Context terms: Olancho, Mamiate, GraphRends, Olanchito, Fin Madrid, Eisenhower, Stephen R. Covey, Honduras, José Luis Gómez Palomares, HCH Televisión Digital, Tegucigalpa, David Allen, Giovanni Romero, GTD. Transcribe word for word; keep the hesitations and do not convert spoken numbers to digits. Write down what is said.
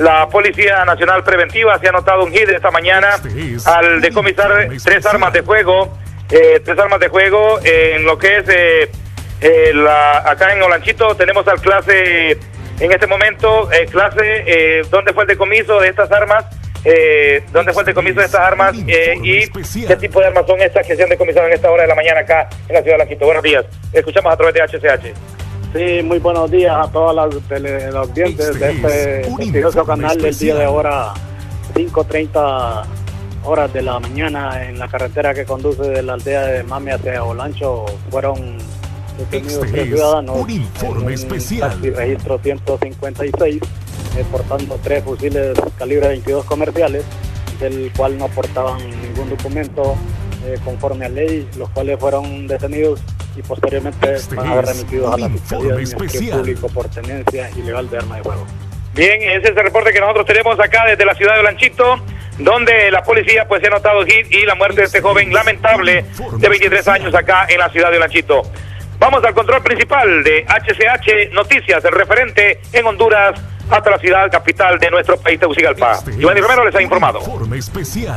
La Policía Nacional Preventiva se ha anotado un hit esta mañana al decomisar tres armas de fuego, eh, tres armas de fuego eh, en lo que es eh, eh, la, acá en Olanchito. Tenemos al clase, en este momento, eh, clase, eh, ¿dónde fue el decomiso de estas armas? Eh, dónde fue el decomiso de estas armas eh, y qué tipo de armas son estas que se han decomisado en esta hora de la mañana acá en la ciudad de Olanchito. Buenos días, escuchamos a través de H C H. Sí, muy buenos días a todos los, tele, los dientes de este prestigioso canal del día de hora cinco treinta horas de la mañana en la carretera que conduce de la aldea de Mamiate a Olancho. Fueron detenidos tres ciudadanos en taxi registro ciento cincuenta y seis, portando tres fusiles calibre veintidós comerciales, del cual no portaban ningún documento eh, conforme a ley, los cuales fueron detenidos y posteriormente este van a haber remitidos a la Fiscalía de Ministerio Público por tenencia ilegal de arma de fuego. Bien, ese es el reporte que nosotros tenemos acá desde la ciudad de Olanchito, donde la policía pues se ha notado hit y la muerte de este joven lamentable de veintitrés años acá en la ciudad de Olanchito. Vamos al control principal de H C H Noticias, el referente en Honduras, hasta la ciudad capital de nuestro país, Tegucigalpa. Giovanni Romero les ha informado.